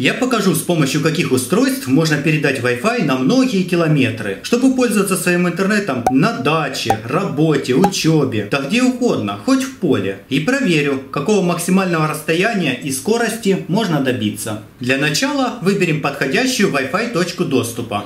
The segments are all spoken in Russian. Я покажу, с помощью каких устройств можно передать Wi-Fi на многие километры, чтобы пользоваться своим интернетом на даче, работе, учебе, да где угодно, хоть в поле. И проверю, какого максимального расстояния и скорости можно добиться. Для начала выберем подходящую Wi-Fi точку доступа.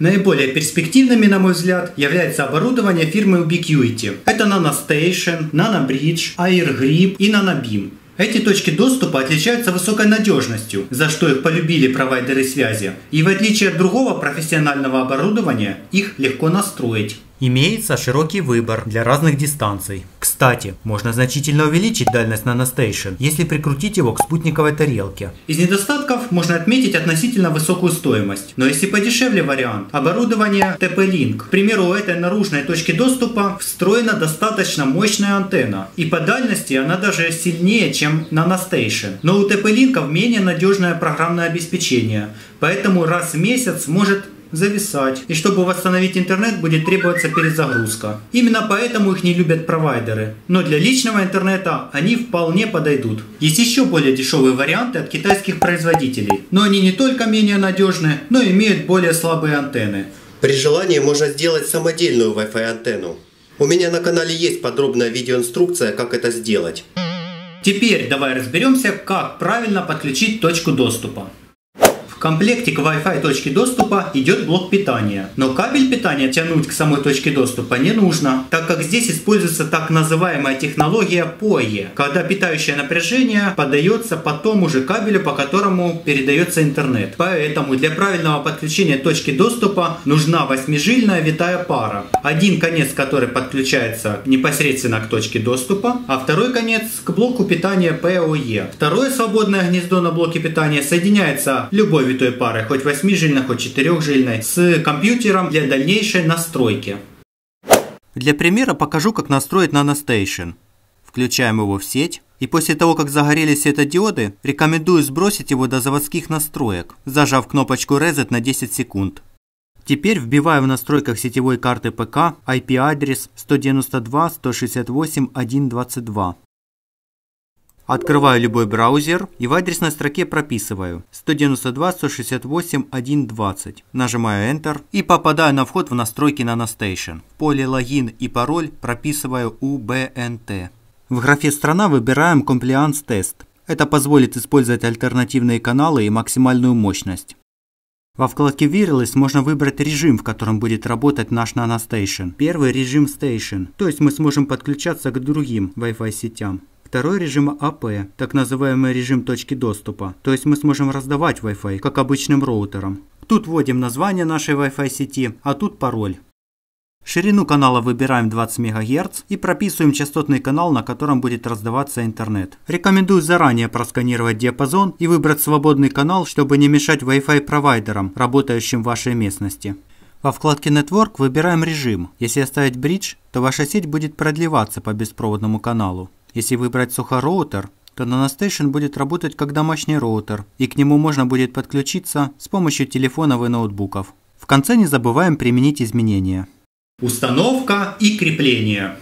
Наиболее перспективными, на мой взгляд, является оборудование фирмы Ubiquiti. Это NanoStation, NanoBridge, AirGrid и NanoBeam. Эти точки доступа отличаются высокой надежностью, за что их полюбили провайдеры связи, и в отличие от другого профессионального оборудования, их легко настроить. Имеется широкий выбор для разных дистанций. Кстати, можно значительно увеличить дальность NanoStation, если прикрутить его к спутниковой тарелке. Из недостатков можно отметить относительно высокую стоимость. Но если подешевле вариант, оборудование TP-Link. К примеру, у этой наружной точки доступа встроена достаточно мощная антенна. И по дальности она даже сильнее, чем NanoStation. Но у TP-Link менее надежное программное обеспечение. Поэтому раз в месяц может зависать. И чтобы восстановить интернет, будет требоваться перезагрузка. Именно поэтому их не любят провайдеры. Но для личного интернета они вполне подойдут. Есть еще более дешевые варианты от китайских производителей. Но они не только менее надежны, но и имеют более слабые антенны. При желании можно сделать самодельную Wi-Fi антенну. У меня на канале есть подробная видеоинструкция, как это сделать. Теперь давай разберемся, как правильно подключить точку доступа. В комплекте к Wi-Fi точки доступа идет блок питания. Но кабель питания тянуть к самой точке доступа не нужно, так как здесь используется так называемая технология POE, когда питающее напряжение подается по тому же кабелю, по которому передается интернет. Поэтому для правильного подключения точки доступа нужна восьмижильная витая пара, один конец которой подключается непосредственно к точке доступа, а второй конец к блоку питания POE. Второе свободное гнездо на блоке питания соединяется любой витой парой, хоть 8-жильной, хоть 4-жильной, с компьютером для дальнейшей настройки. Для примера покажу, как настроить NanoStation. Включаем его в сеть, и после того, как загорелись светодиоды, рекомендую сбросить его до заводских настроек, зажав кнопочку Reset на 10 секунд. Теперь вбиваю в настройках сетевой карты ПК IP-адрес 192.168.1.22. Открываю любой браузер и в адресной строке прописываю 192.168.1.20. Нажимаю Enter и попадаю на вход в настройки NanoStation. В поле «Логин» и «Пароль» прописываю UBNT. В графе «Страна» выбираем «Compliance Test». Это позволит использовать альтернативные каналы и максимальную мощность. Во вкладке Wireless можно выбрать режим, в котором будет работать наш NanoStation. Первый режим Station, то есть мы сможем подключаться к другим Wi-Fi сетям. Второй режим AP, так называемый режим точки доступа, то есть мы сможем раздавать Wi-Fi, как обычным роутером. Тут вводим название нашей Wi-Fi сети, а тут пароль. Ширину канала выбираем 20 МГц и прописываем частотный канал, на котором будет раздаваться интернет. Рекомендую заранее просканировать диапазон и выбрать свободный канал, чтобы не мешать Wi-Fi провайдерам, работающим в вашей местности. Во вкладке Network выбираем режим. Если оставить Bridge, то ваша сеть будет продлеваться по беспроводному каналу. Если выбрать сухо-роутер, то NanoStation будет работать как домашний роутер, и к нему можно будет подключиться с помощью телефонов и ноутбуков. В конце не забываем применить изменения. Установка и крепление.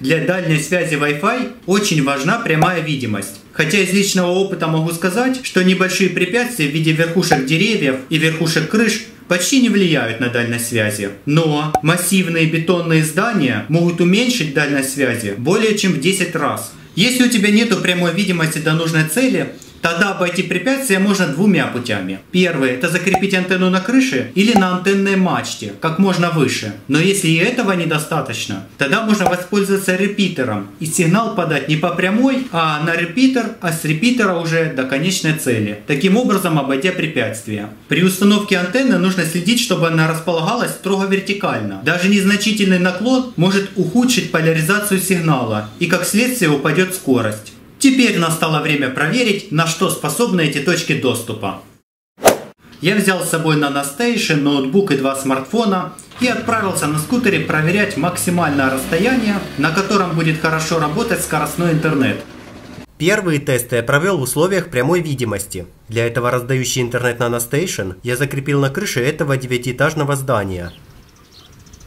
Для дальней связи Wi-Fi очень важна прямая видимость. Хотя из личного опыта могу сказать, что небольшие препятствия в виде верхушек деревьев и верхушек крыш почти не влияют на дальность связи. Но массивные бетонные здания могут уменьшить дальность связи более чем в 10 раз. Если у тебя нету прямой видимости до нужной цели, тогда обойти препятствия можно двумя путями. Первый – это закрепить антенну на крыше или на антенной мачте, как можно выше. Но если и этого недостаточно, тогда можно воспользоваться репитером и сигнал подать не по прямой, а на репитер, а с репитера уже до конечной цели, таким образом обойдя препятствия. При установке антенны нужно следить, чтобы она располагалась строго вертикально. Даже незначительный наклон может ухудшить поляризацию сигнала и как следствие упадет скорость. Теперь настало время проверить, на что способны эти точки доступа. Я взял с собой NanoStation, ноутбук и два смартфона и отправился на скутере проверять максимальное расстояние, на котором будет хорошо работать скоростной интернет. Первые тесты я провел в условиях прямой видимости. Для этого раздающий интернет NanoStation я закрепил на крыше этого девятиэтажного здания.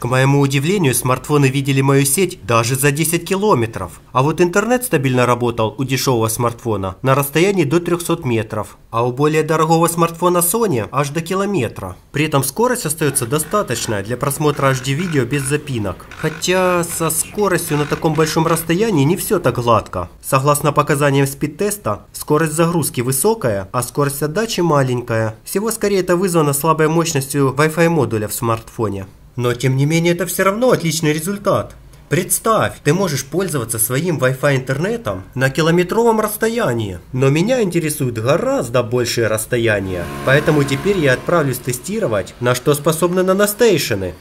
К моему удивлению, смартфоны видели мою сеть даже за 10 километров. А вот интернет стабильно работал у дешевого смартфона на расстоянии до 300 метров, а у более дорогого смартфона Sony аж до километра. При этом скорость остается достаточная для просмотра HD-видео без запинок. Хотя со скоростью на таком большом расстоянии не все так гладко. Согласно показаниям спид-теста, скорость загрузки высокая, а скорость отдачи маленькая. Всего скорее это вызвано слабой мощностью Wi-Fi модуля в смартфоне. Но тем не менее это все равно отличный результат. Представь, ты можешь пользоваться своим Wi-Fi интернетом на километровом расстоянии. Но меня интересуют гораздо большие расстояния. Поэтому теперь я отправлюсь тестировать, на что способны NanoStation.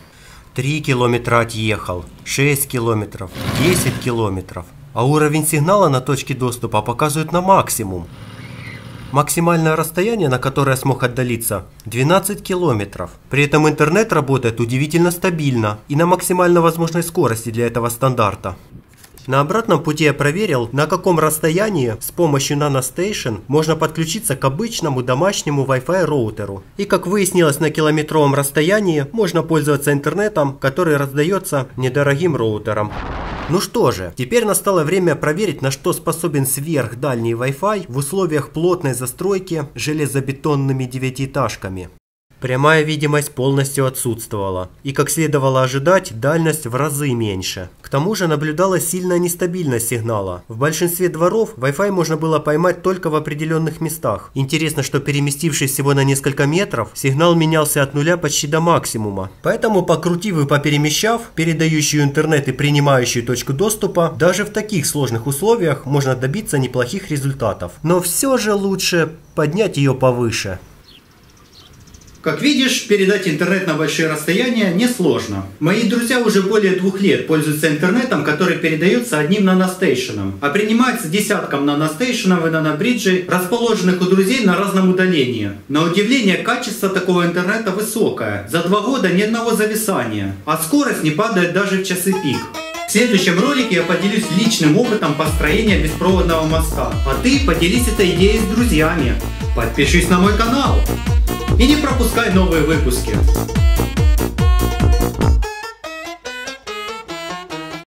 3 километра отъехал, 6 километров, 10 километров. А уровень сигнала на точке доступа показывает на максимум. Максимальное расстояние, на которое я смог отдалиться, 12 километров. При этом интернет работает удивительно стабильно и на максимально возможной скорости для этого стандарта. На обратном пути я проверил, на каком расстоянии с помощью NanoStation можно подключиться к обычному домашнему Wi-Fi роутеру. И как выяснилось, на километровом расстоянии можно пользоваться интернетом, который раздается недорогим роутером. Ну что же, теперь настало время проверить, на что способен сверхдальний Wi-Fi в условиях плотной застройки железобетонными девятиэтажками. Прямая видимость полностью отсутствовала, и, как следовало ожидать, дальность в разы меньше. К тому же наблюдалась сильная нестабильность сигнала. В большинстве дворов Wi-Fi можно было поймать только в определенных местах. Интересно, что переместившись всего на несколько метров, сигнал менялся от нуля почти до максимума. Поэтому, покрутив и поперемещав передающую интернет и принимающую точку доступа, даже в таких сложных условиях можно добиться неплохих результатов. Но все же лучше поднять ее повыше. Как видишь, передать интернет на большие расстояния несложно. Мои друзья уже более 2 лет пользуются интернетом, который передается одним NanoStation, а принимается десятком NanoStation и NanoBridge, расположенных у друзей на разном удалении. На удивление, качество такого интернета высокое. За 2 года ни одного зависания, а скорость не падает даже в часы пик. В следующем ролике я поделюсь личным опытом построения беспроводного моста, а ты поделись этой идеей с друзьями. Подпишись на мой канал! И не пропускай новые выпуски.